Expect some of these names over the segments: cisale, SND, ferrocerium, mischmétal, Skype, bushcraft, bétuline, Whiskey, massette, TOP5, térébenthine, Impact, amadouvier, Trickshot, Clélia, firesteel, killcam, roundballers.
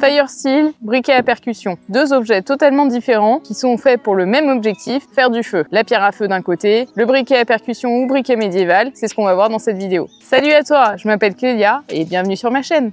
firesteel, briquet à percussion. Deux objets totalement différents qui sont faits pour le même objectif, faire du feu. La pierre à feu d'un côté, le briquet à percussion ou briquet médiéval, c'est ce qu'on va voir dans cette vidéo. Salut à toi, je m'appelle Clélia et bienvenue sur ma chaîne.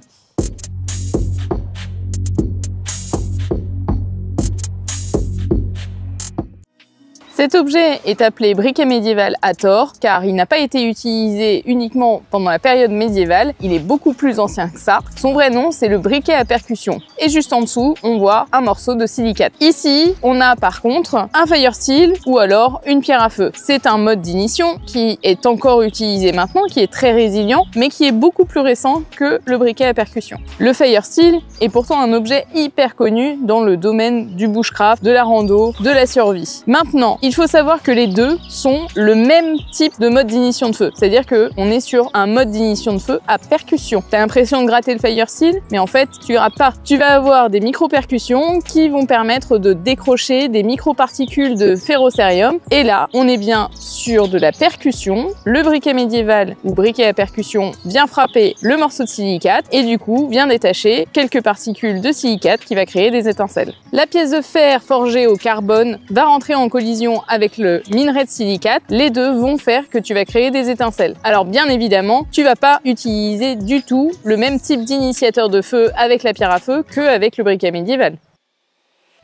Cet objet est appelé briquet médiéval à tort, car il n'a pas été utilisé uniquement pendant la période médiévale, il est beaucoup plus ancien que ça. Son vrai nom, c'est le briquet à percussion. Et juste en dessous, on voit un morceau de silicate. Ici, on a par contre un firesteel ou alors une pierre à feu. C'est un mode d'ignition qui est encore utilisé maintenant, qui est très résilient, mais qui est beaucoup plus récent que le briquet à percussion. Le firesteel est pourtant un objet hyper connu dans le domaine du bushcraft, de la rando, de la survie. Maintenant, il faut savoir que les deux sont le même type de mode d'ignition de feu, c'est-à-dire qu'on est sur un mode d'ignition de feu à percussion. T'as l'impression de gratter le firesteel, mais en fait, tu iras pas. Tu vas avoir des micro-percussions qui vont permettre de décrocher des micro-particules de ferrocerium. Et là, on est bien sur de la percussion. Le briquet médiéval ou briquet à percussion vient frapper le morceau de silicate et du coup vient détacher quelques particules de silicate qui va créer des étincelles. La pièce de fer forgée au carbone va rentrer en collision avec le minerai de silicate, les deux vont faire que tu vas créer des étincelles. Alors bien évidemment, tu vas pas utiliser du tout le même type d'initiateur de feu avec la pierre à feu qu'avec le briquet médiéval.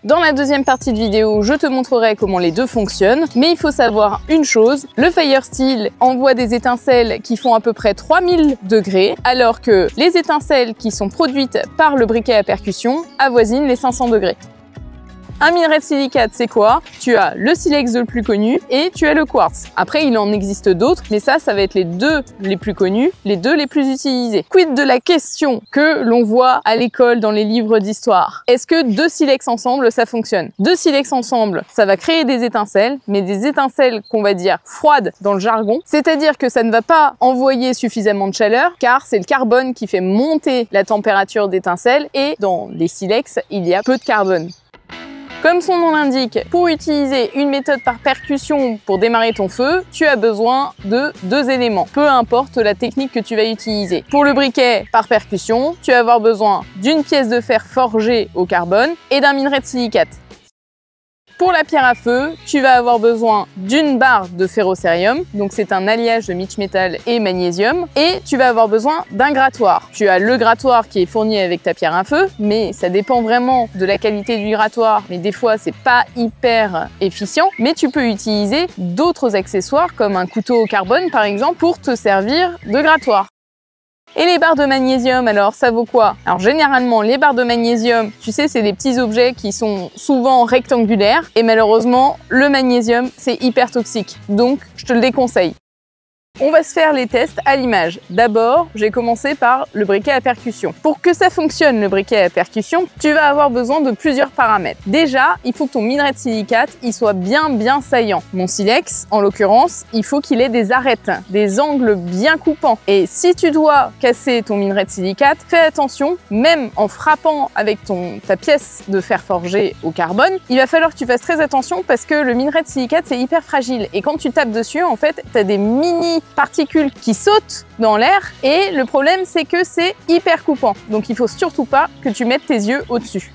Dans la deuxième partie de vidéo, je te montrerai comment les deux fonctionnent, mais il faut savoir une chose, le firesteel envoie des étincelles qui font à peu près 3000 degrés, alors que les étincelles qui sont produites par le briquet à percussion avoisinent les 500 degrés. Un minerai de silicate, c'est quoi? Tu as le silex le plus connu et tu as le quartz. Après, il en existe d'autres, mais ça va être les deux les plus connus, les deux les plus utilisés. Quid de la question que l'on voit à l'école dans les livres d'histoire? Est-ce que deux silex ensemble, ça fonctionne? Deux silex ensemble, ça va créer des étincelles, mais des étincelles qu'on va dire froides dans le jargon, c'est-à-dire que ça ne va pas envoyer suffisamment de chaleur, car c'est le carbone qui fait monter la température d'étincelle, et dans les silex, il y a peu de carbone. Comme son nom l'indique, pour utiliser une méthode par percussion pour démarrer ton feu, tu as besoin de deux éléments, peu importe la technique que tu vas utiliser. Pour le briquet par percussion, tu vas avoir besoin d'une pièce de fer forgée au carbone et d'un minerai de silicate. Pour la pierre à feu, tu vas avoir besoin d'une barre de ferrocerium, donc c'est un alliage de mischmétal et magnésium, et tu vas avoir besoin d'un grattoir. Tu as le grattoir qui est fourni avec ta pierre à feu, mais ça dépend vraiment de la qualité du grattoir, mais des fois c'est pas hyper efficient, mais tu peux utiliser d'autres accessoires comme un couteau au carbone par exemple pour te servir de grattoir. Et les barres de magnésium, alors ça vaut quoi? Alors généralement, les barres de magnésium, tu sais, c'est des petits objets qui sont souvent rectangulaires et malheureusement, le magnésium, c'est hyper toxique. Donc, je te le déconseille. On va se faire les tests à l'image. D'abord, j'ai commencé par le briquet à percussion. Pour que ça fonctionne, le briquet à percussion, tu vas avoir besoin de plusieurs paramètres. Déjà, il faut que ton minerai de silicate, il soit bien saillant. Mon silex, en l'occurrence, il faut qu'il ait des arêtes, des angles bien coupants. Et si tu dois casser ton minerai de silicate, fais attention, même en frappant avec ta pièce de fer forgé au carbone, il va falloir que tu fasses très attention parce que le minerai de silicate, c'est hyper fragile. Et quand tu tapes dessus, en fait, tu as des mini particules qui sautent dans l'air et le problème c'est que c'est hyper coupant. Donc il faut surtout pas que tu mettes tes yeux au-dessus.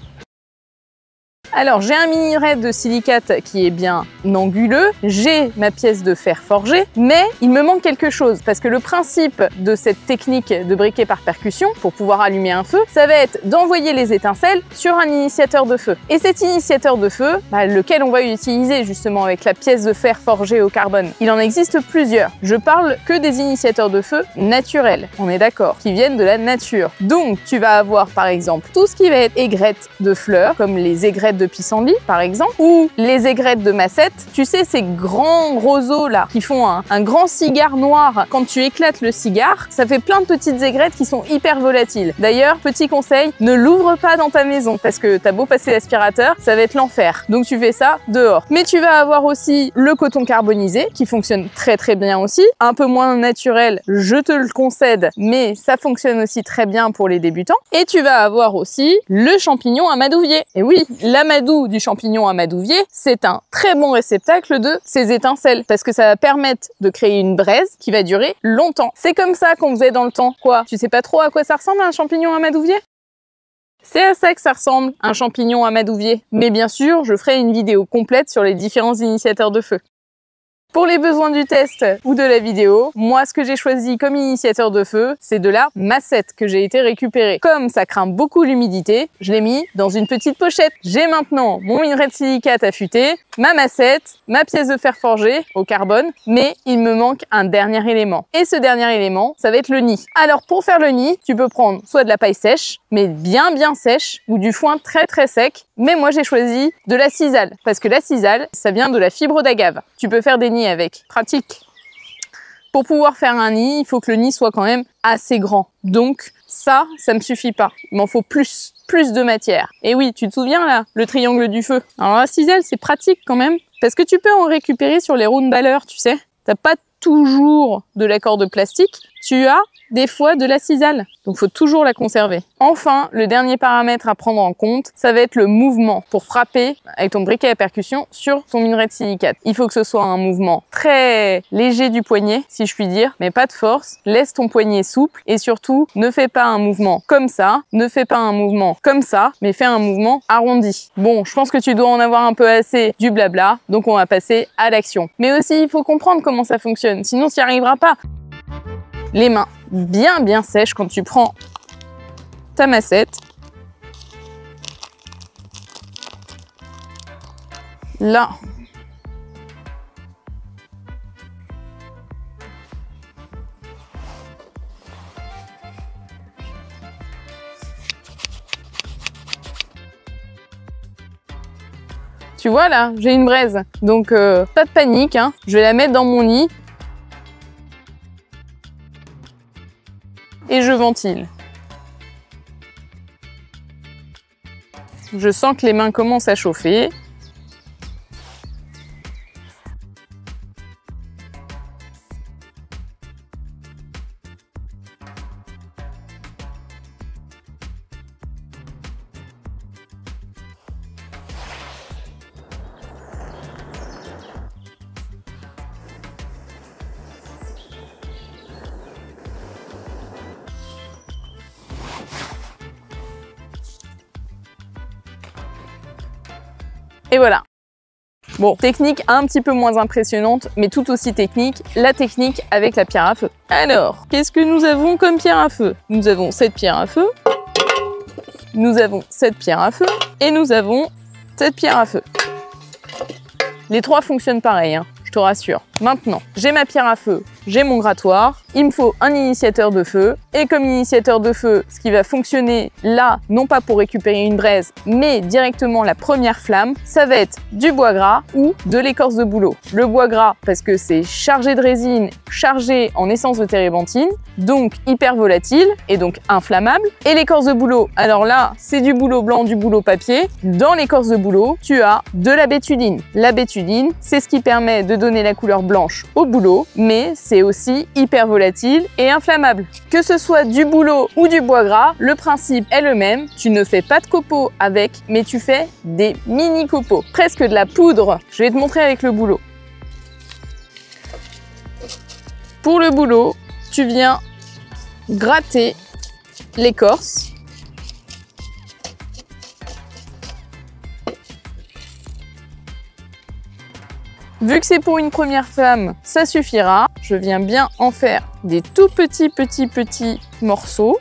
Alors j'ai un minerai de silicate qui est bien anguleux, j'ai ma pièce de fer forgée, mais il me manque quelque chose parce que le principe de cette technique de briquet par percussion pour pouvoir allumer un feu, ça va être d'envoyer les étincelles sur un initiateur de feu. Et cet initiateur de feu, lequel on va utiliser justement avec la pièce de fer forgée au carbone, il en existe plusieurs. Je parle que des initiateurs de feu naturels, on est d'accord, qui viennent de la nature. Donc tu vas avoir par exemple tout ce qui va être aigrettes de fleurs, comme les aigrettes de pissenlit par exemple, ou les aigrettes de massette, tu sais ces grands roseaux là qui font un grand cigare noir, quand tu éclates le cigare, ça fait plein de petites aigrettes qui sont hyper volatiles. D'ailleurs, petit conseil, ne l'ouvre pas dans ta maison parce que t'as beau passer l'aspirateur, ça va être l'enfer. Donc tu fais ça dehors. Mais tu vas avoir aussi le coton carbonisé qui fonctionne très bien aussi, un peu moins naturel, je te le concède, mais ça fonctionne aussi très bien pour les débutants. Et tu vas avoir aussi le champignon amadouvier. Et oui, l'amadou du champignon amadouvier, c'est un très bon réceptacle de ces étincelles parce que ça va permettre de créer une braise qui va durer longtemps. C'est comme ça qu'on faisait dans le temps. Quoi? Tu sais pas trop à quoi ça ressemble un champignon amadouvier? C'est à ça que ça ressemble, un champignon amadouvier. Mais bien sûr, je ferai une vidéo complète sur les différents initiateurs de feu. Pour les besoins du test ou de la vidéo, moi ce que j'ai choisi comme initiateur de feu, c'est de la massette que j'ai été récupérée. Comme ça craint beaucoup l'humidité, je l'ai mis dans une petite pochette. J'ai maintenant mon minerai de silicate affûté, ma massette, ma pièce de fer forgé au carbone, mais il me manque un dernier élément. Et ce dernier élément, ça va être le nid. Alors pour faire le nid, tu peux prendre soit de la paille sèche, mais bien sèche, ou du foin très sec. Mais moi j'ai choisi de la cisale, parce que la cisale, ça vient de la fibre d'agave. Tu peux faire des nids avec. Pratique. Pour pouvoir faire un nid, il faut que le nid soit quand même assez grand. Donc ça me suffit pas. Il m'en faut plus de matière. Et oui, tu te souviens là, le triangle du feu. Alors la cisale, c'est pratique quand même, parce que tu peux en récupérer sur les roundballers, tu sais. T'as pas toujours de la corde plastique, tu as des fois de la cisale. Donc il faut toujours la conserver. Enfin, le dernier paramètre à prendre en compte, ça va être le mouvement pour frapper avec ton briquet à percussion sur ton minerai de silicate. Il faut que ce soit un mouvement très léger du poignet, si je puis dire, mais pas de force. Laisse ton poignet souple et surtout, ne fais pas un mouvement comme ça, ne fais pas un mouvement comme ça, mais fais un mouvement arrondi. Bon, je pense que tu dois en avoir un peu assez du blabla, donc on va passer à l'action. Mais aussi, il faut comprendre comment ça fonctionne, sinon tu n'y arriveras pas. Les mains bien sèches quand tu prends ta massette. Là. Tu vois là, j'ai une braise, donc pas de panique, hein. Je vais la mettre dans mon nid. Et je ventile. Je sens que les mains commencent à chauffer. Et voilà. Bon, technique un petit peu moins impressionnante, mais tout aussi technique, la technique avec la pierre à feu. Alors, qu'est-ce que nous avons comme pierre à feu? Nous avons cette pierre à feu, nous avons cette pierre à feu, et nous avons cette pierre à feu. Les trois fonctionnent pareil, hein, je te rassure. Maintenant, j'ai ma pierre à feu, j'ai mon grattoir, il me faut un initiateur de feu. Et comme initiateur de feu, ce qui va fonctionner là, non pas pour récupérer une braise, mais directement la première flamme, ça va être du bois gras ou de l'écorce de bouleau. Le bois gras, parce que c'est chargé de résine, chargé en essence de térébenthine, donc hyper volatile et donc inflammable. Et l'écorce de bouleau, alors là, c'est du bouleau blanc, du bouleau papier. Dans l'écorce de bouleau, tu as de la bétuline. La bétuline, c'est ce qui permet de donner la couleur blanche au bouleau, mais c'est aussi hyper volatile et inflammable. Que ce soit du bouleau ou du bois gras, le principe est le même. Tu ne fais pas de copeaux avec, mais tu fais des mini copeaux, presque de la poudre. Je vais te montrer avec le bouleau. Pour le bouleau, tu viens gratter l'écorce. Vu que c'est pour une première flamme, ça suffira. Je viens bien en faire des tout petits morceaux.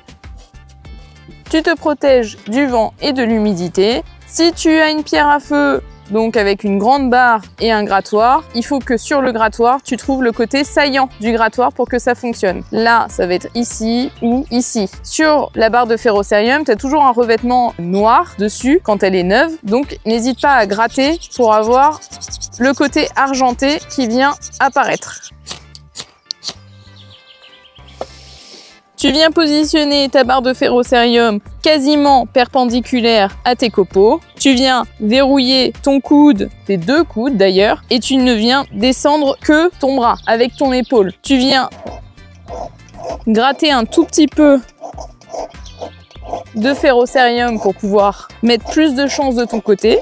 Tu te protèges du vent et de l'humidité. Si tu as une pierre à feu, donc avec une grande barre et un grattoir, il faut que sur le grattoir, tu trouves le côté saillant du grattoir pour que ça fonctionne. Là, ça va être ici ou ici. Sur la barre de ferrocerium, tu as toujours un revêtement noir dessus quand elle est neuve. Donc, n'hésite pas à gratter pour avoir le côté argenté qui vient apparaître. Tu viens positionner ta barre de ferrocerium quasiment perpendiculaire à tes copeaux. Tu viens verrouiller ton coude, tes deux coudes d'ailleurs, et tu ne viens descendre que ton bras avec ton épaule. Tu viens gratter un tout petit peu de ferrocerium pour pouvoir mettre plus de chance de ton côté.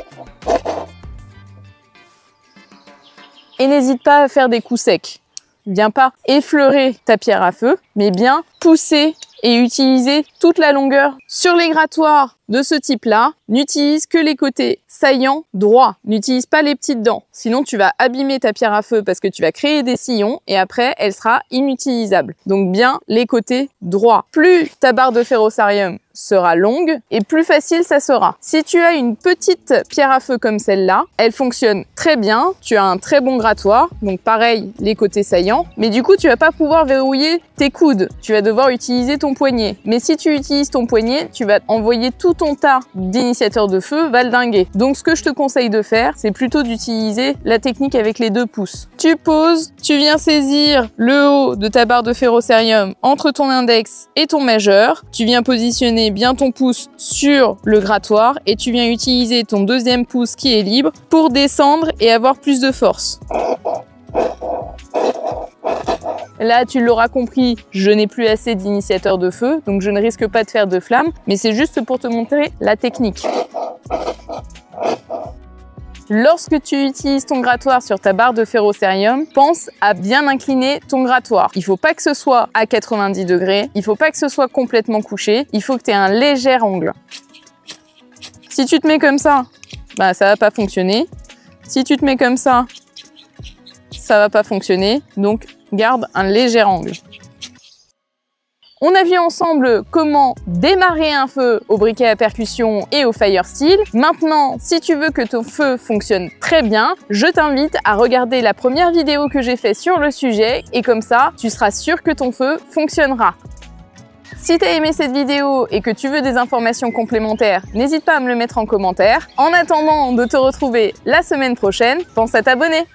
Et n'hésite pas à faire des coups secs. Viens pas effleurer ta pierre à feu, mais bien pousser et utiliser toute la longueur. Sur les grattoirs, de ce type-là, n'utilise que les côtés saillants droits. N'utilise pas les petites dents, sinon tu vas abîmer ta pierre à feu parce que tu vas créer des sillons et après, elle sera inutilisable. Donc bien les côtés droits. Plus ta barre de ferrocerium sera longue et plus facile ça sera. Si tu as une petite pierre à feu comme celle-là, elle fonctionne très bien, tu as un très bon grattoir, donc pareil les côtés saillants, mais du coup tu vas pas pouvoir verrouiller tes coudes, tu vas devoir utiliser ton poignet. Mais si tu utilises ton poignet, tu vas envoyer tout ton tas d'initiateurs de feu valdinguer. Donc ce que je te conseille de faire, c'est plutôt d'utiliser la technique avec les 2 pouces. Tu poses, tu viens saisir le haut de ta barre de ferrocerium entre ton index et ton majeur, tu viens positionner bien ton pouce sur le grattoir et tu viens utiliser ton 2e pouce qui est libre pour descendre et avoir plus de force. Là, tu l'auras compris, je n'ai plus assez d'initiateurs de feu, donc je ne risque pas de faire de flammes, mais c'est juste pour te montrer la technique. Lorsque tu utilises ton grattoir sur ta barre de ferrocerium, pense à bien incliner ton grattoir. Il ne faut pas que ce soit à 90 degrés, il ne faut pas que ce soit complètement couché, il faut que tu aies un léger angle. Si tu te mets comme ça, bah ça ne va pas fonctionner. Si tu te mets comme ça, ça ne va pas fonctionner. Donc garde un léger angle. On a vu ensemble comment démarrer un feu au briquet à percussion et au firesteel. Maintenant, si tu veux que ton feu fonctionne très bien, je t'invite à regarder la première vidéo que j'ai faite sur le sujet et comme ça, tu seras sûr que ton feu fonctionnera. Si tu as aimé cette vidéo et que tu veux des informations complémentaires, n'hésite pas à me le mettre en commentaire. En attendant de te retrouver la semaine prochaine, pense à t'abonner.